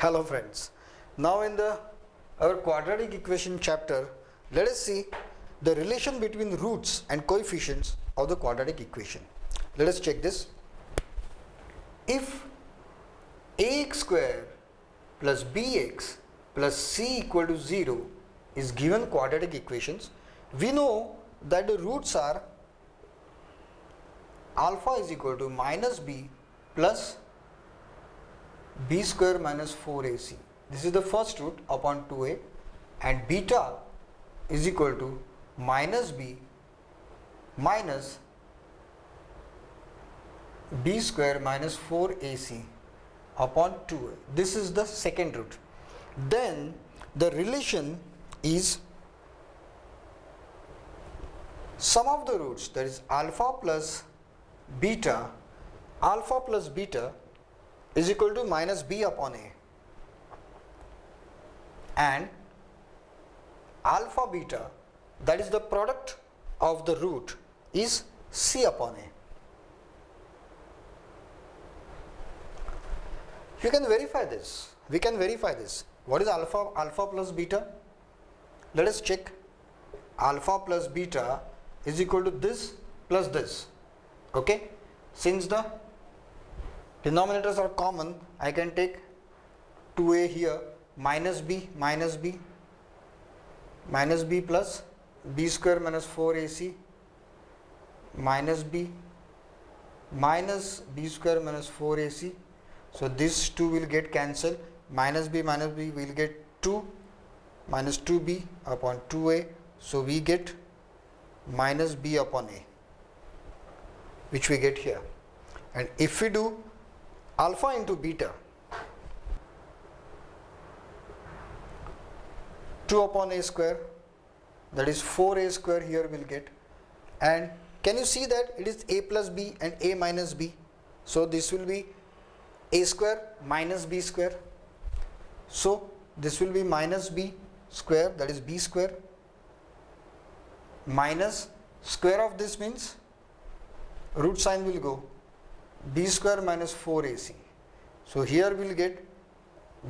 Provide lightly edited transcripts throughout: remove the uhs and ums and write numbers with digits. Hello friends, now in our quadratic equation chapter, let us see the relation between roots and coefficients of the quadratic equation. Let us check this. If ax square plus bx plus c equal to 0 is given quadratic equations, we know that the roots are alpha is equal to minus b plus b square minus 4ac. This is the first root upon 2a, and beta is equal to minus b minus b square minus 4ac upon 2a. This is the second root. Then the relation is sum of the roots, that is alpha plus beta is equal to minus b upon a, and alpha beta, that is the product of the root, is c upon a. You can verify this. We can verify this. What is alpha plus beta? Let us check. Alpha plus beta is equal to this plus this. Okay? Since the denominators are common, I can take 2a here, minus b plus b square minus 4ac minus b square minus 4ac. So this 2 will get cancelled. Minus b will get 2 minus 2b upon 2a. So we get minus b upon a, which we get here. And if we do alpha into beta, 2 upon a square, that is 4a square here will get. And can you see that it is a plus b and a minus b? So this will be a square minus b square. So this will be minus b square, that is b square, minus square of this means root sign will go, b square minus 4ac. So here we will get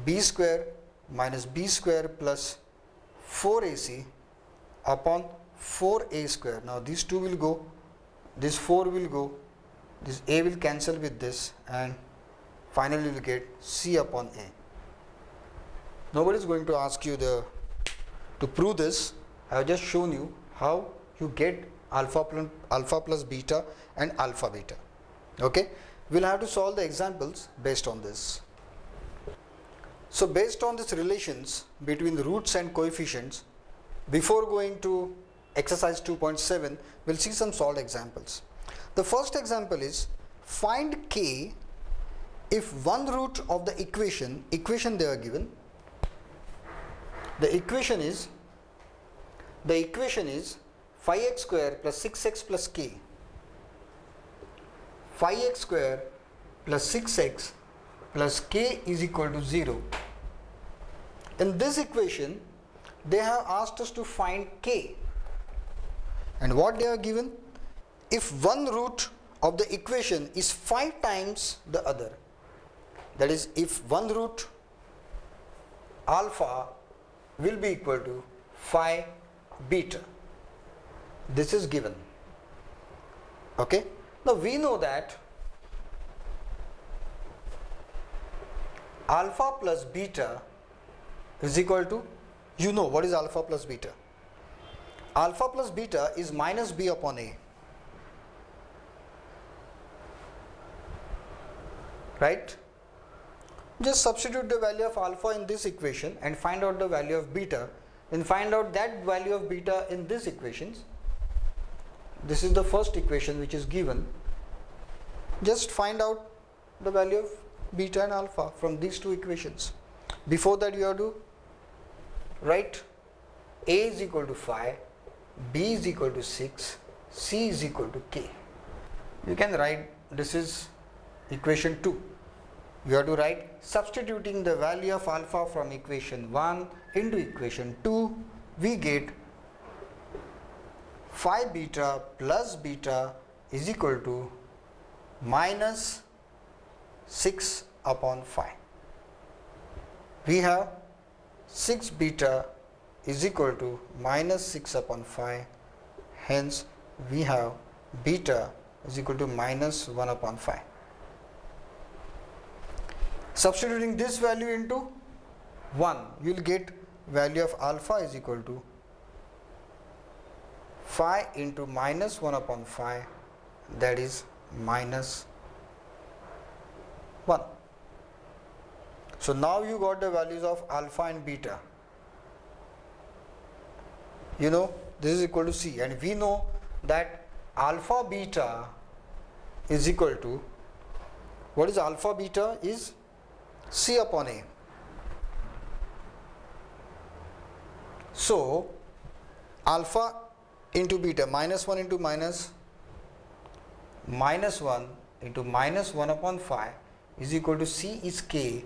b square minus b square plus 4ac upon 4a square. Now these two will go, this 4 will go, this a will cancel with this, and finally we will get c upon a. Nobody is going to ask you to prove this. I have just shown you how you get alpha plus beta and alpha beta. Okay, we'll have to solve the examples based on this. So based on these relations between roots and coefficients, before going to exercise 2.7, we'll see some solved examples. The first example is find k if one root of the equation they are given. The equation is 5x square plus 6x plus k. 5x square plus 6x plus k is equal to 0. In this equation, they have asked us to find k. And what they are given? If one root of the equation is 5 times the other, that is, if one root alpha will be equal to 5 beta, this is given. Okay? Now we know that alpha plus beta is equal to, you know what is alpha plus beta. Alpha plus beta is minus b upon a, right? Just substitute the value of alpha in this equation and find out the value of beta, and find out that value of beta in these equations. This is the first equation which is given. Just find out the value of beta and alpha from these two equations. Before that, you have to write a is equal to 5, b is equal to 6, c is equal to k. You can write, this is equation 2. You have to write substituting the value of alpha from equation 1 into equation 2, we get 5 beta plus beta is equal to minus 6 upon 5. we have 6 beta is equal to minus 6 upon 5, hence we have beta is equal to minus 1 upon 5. Substituting this value into 1, you will get value of alpha is equal to 5 into minus 1 upon 5, that is minus 1. So now you got the values of alpha and beta. You know this is equal to C, and we know that alpha beta is equal to, what is alpha beta is C upon A. So alpha into beta, minus 1 into minus, minus 1 into minus 1 upon 5 is equal to C is K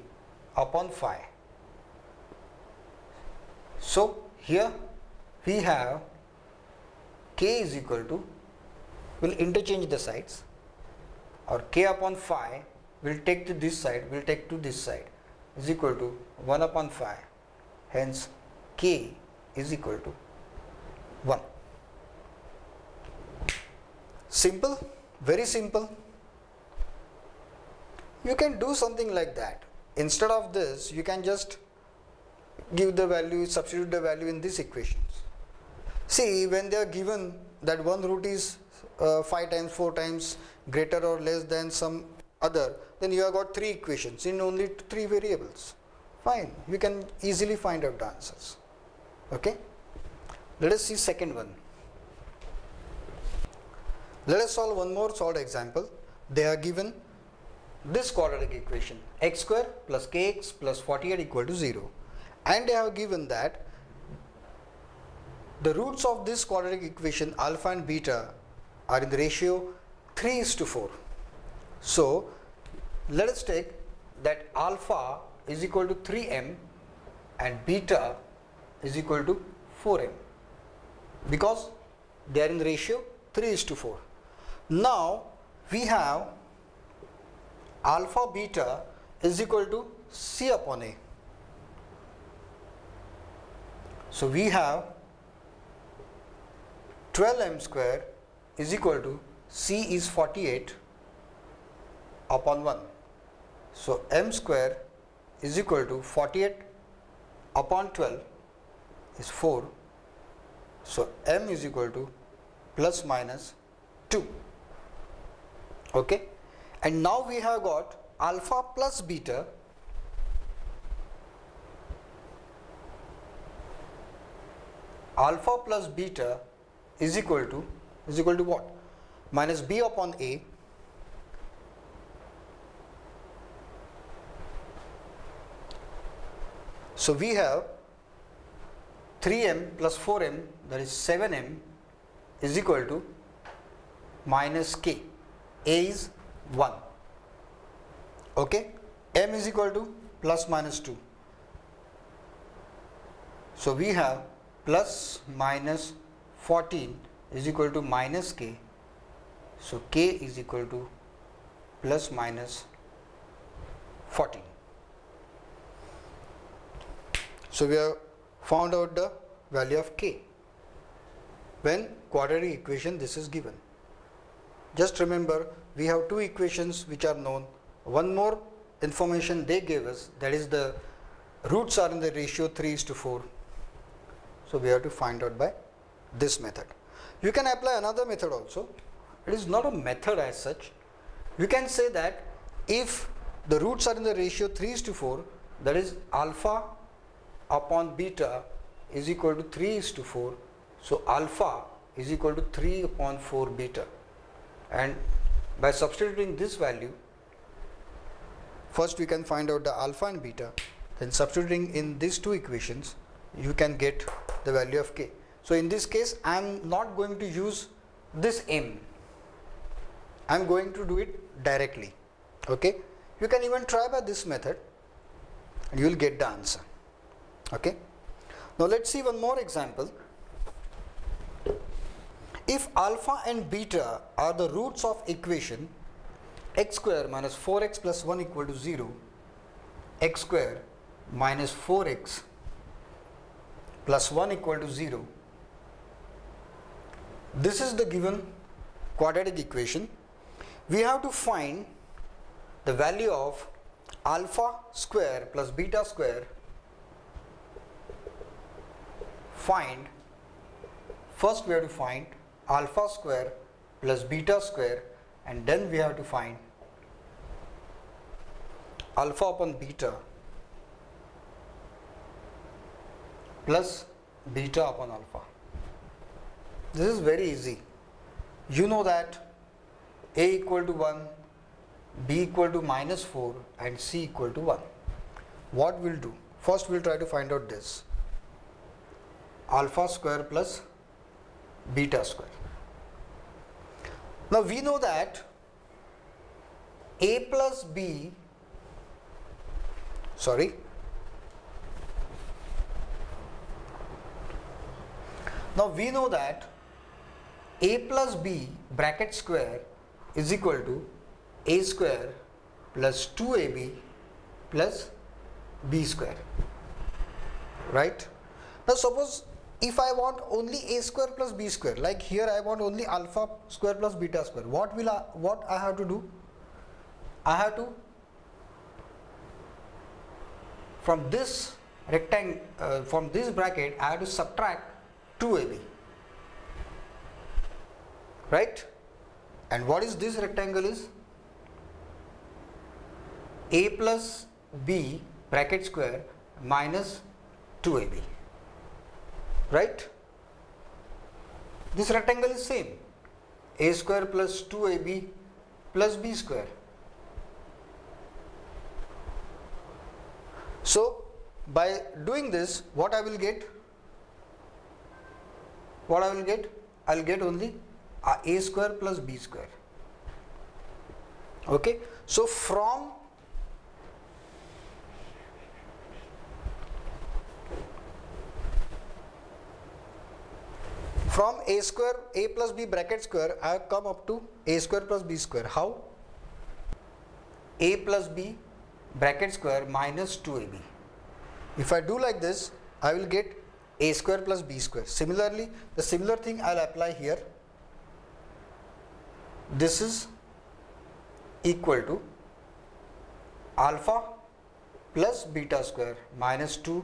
upon 5. So here we have K is equal to, we'll interchange the sides, or K upon 5 will take to this side, will take to this side, is equal to 1 upon 5, hence K is equal to 1. Simple, very simple. You can do something like that. Instead of this, you can just give the value, substitute the value in these equations. See, when they are given that one root is 5 times, 4 times greater or less than some other, then you have got 3 equations in only 3 variables. Fine, you can easily find out the answers. Okay, let us see second one. Let us solve one more solved example. They are given this quadratic equation x square plus kx plus 48 equal to 0, and they have given that the roots of this quadratic equation alpha and beta are in the ratio 3:4. So let us take that alpha is equal to 3m and beta is equal to 4m, because they are in the ratio 3:4. Now we have alpha beta is equal to C upon A. So we have 12m square is equal to C is 48 upon 1. So m square is equal to 48 upon 12 is 4. So m is equal to plus minus 2. Okay, and now we have got alpha plus beta is equal to what? Minus b upon a . So we have 3m plus 4m, that is 7m, is equal to minus k. A is 1. Okay, m is equal to plus minus 2. So we have plus minus 14 is equal to minus k. So k is equal to plus minus 14. So we have found out the value of k. When quadratic equation this is given. Just remember, we have 2 equations which are known. One more information they gave us, that is the roots are in the ratio 3:4. So we have to find out by this method. You can apply another method also. It is not a method as such. You can say that if the roots are in the ratio 3:4, that is alpha upon beta is equal to 3:4. So alpha is equal to 3 upon 4 beta, and by substituting this value, first we can find out the alpha and beta, then substituting in these 2 equations you can get the value of k. So in this case I am not going to use this m, I am going to do it directly. Okay, you can even try by this method and you will get the answer. Okay, now let's see one more example. If alpha and beta are the roots of equation x square minus 4x plus 1 equal to 0, x square minus 4x plus 1 equal to 0. This is the given quadratic equation. We have to find the value of alpha square plus beta square. First we have to find alpha square plus beta square, and then we have to find alpha upon beta plus beta upon alpha. This is very easy. You know that A equal to 1, B equal to minus 4, and C equal to 1. What we'll do? First we'll try to find out this alpha square plus beta square. Now we know that A plus B bracket square is equal to A square plus 2AB plus B square, right? Now suppose if I want only A square plus B square, like here I want only alpha square plus beta square, what I have to do? I have to, from this bracket I have to subtract 2AB, right? And what is this rectangle is? A plus B bracket square minus 2AB. Right? This rectangle is same, A square plus 2AB plus B square. So by doing this, what I will get? I will get only A square plus B square. Okay? So From A plus B bracket square, I have come up to A square plus B square. How? A plus B bracket square minus 2AB. If I do like this, I will get A square plus B square. Similarly, the similar thing I will apply here. This is equal to alpha plus beta square minus 2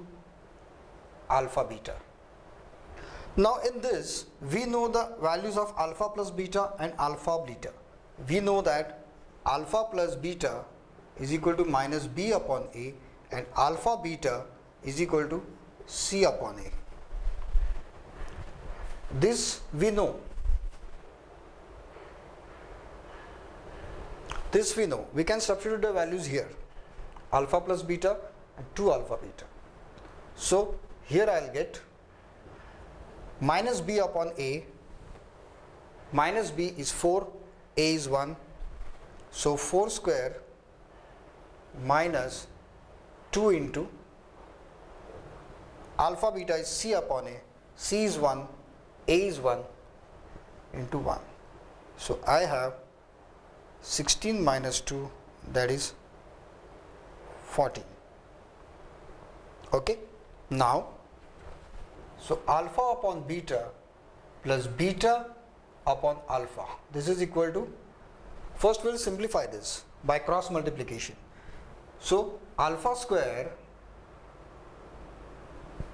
alpha beta. Now in this, we know the values of alpha plus beta and alpha beta. We know that alpha plus beta is equal to minus B upon A, and alpha beta is equal to C upon A. This we know. We can substitute the values here. Alpha plus beta and 2 alpha beta. So here I will get minus B upon A. Minus B is 4, A is 1, so 4 square minus 2 into alpha beta is C upon A, C is 1, A is 1 into 1. So I have 16 minus 2, that is 14. Okay, now so alpha upon beta plus beta upon alpha. This is equal to, first we will simplify this by cross multiplication. So alpha square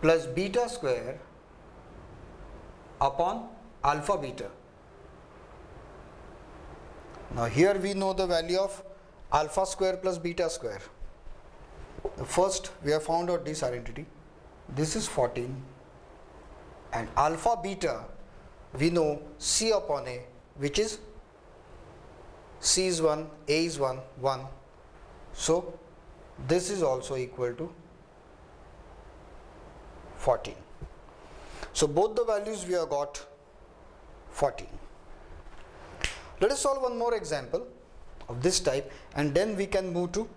plus beta square upon alpha beta. Now here we know the value of alpha square plus beta square. First we have found out this identity. This is 14. And alpha beta, we know C upon A, which is C is 1, A is 1, 1. So this is also equal to 14. So both the values we have got 14. Let us solve one more example of this type, and then we can move to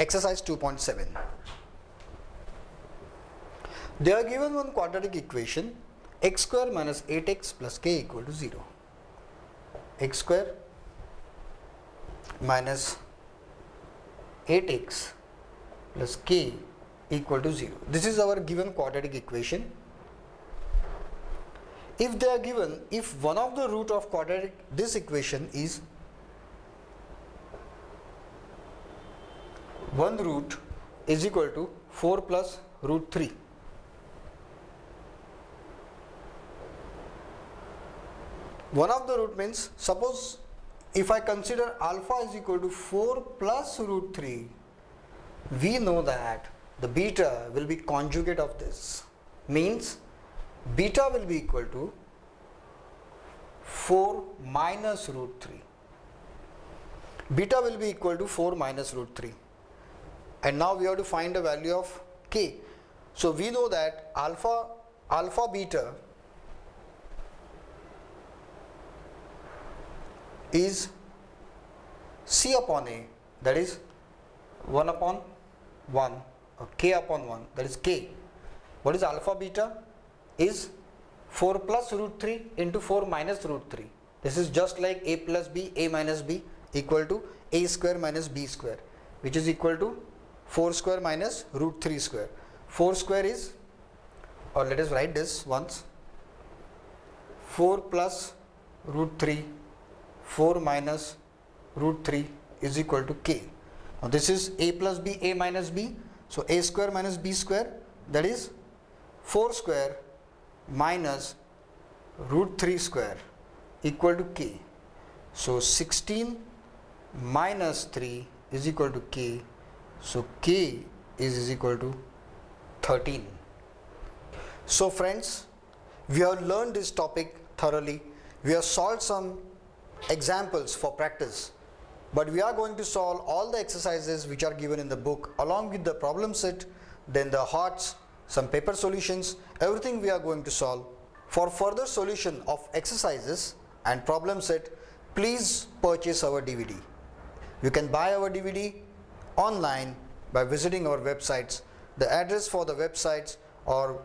exercise 2.7. They are given one quadratic equation, x square minus 8x plus k equal to 0. X square minus 8x plus k equal to 0. This is our given quadratic equation. If they are given, if one of the root of quadratic this equation is one root is equal to 4 plus root 3. One of the root means, suppose if I consider alpha is equal to 4 plus root 3, we know that the beta will be conjugate of this, means beta will be equal to 4 minus root 3. Beta will be equal to 4 minus root 3. And now we have to find the value of k. So we know that alpha beta is c upon a, that is 1 upon 1 or k upon 1, that is k. What is alpha beta? Is 4 plus root 3 into 4 minus root 3. This is just like a plus b, a minus b equal to a square minus b square, which is equal to 4 square minus root 3 square. 4 square is, or let us write this once, 4 plus root 3, 4 minus root 3 is equal to k. Now this is a plus b, a minus b, so a square minus b square, that is 4 square minus root 3 square equal to k. So 16 minus 3 is equal to k. So k is equal to 13. So friends, we have learned this topic thoroughly. We have solved some examples for practice, but we are going to solve all the exercises which are given in the book, along with the problem set, then the HOTS, some paper solutions, everything we are going to solve. For further solution of exercises and problem set, please purchase our DVD. You can buy our DVD online by visiting our websites. The address for the websites or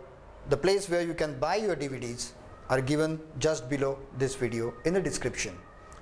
the place where you can buy your DVDs are given just below this video in the description.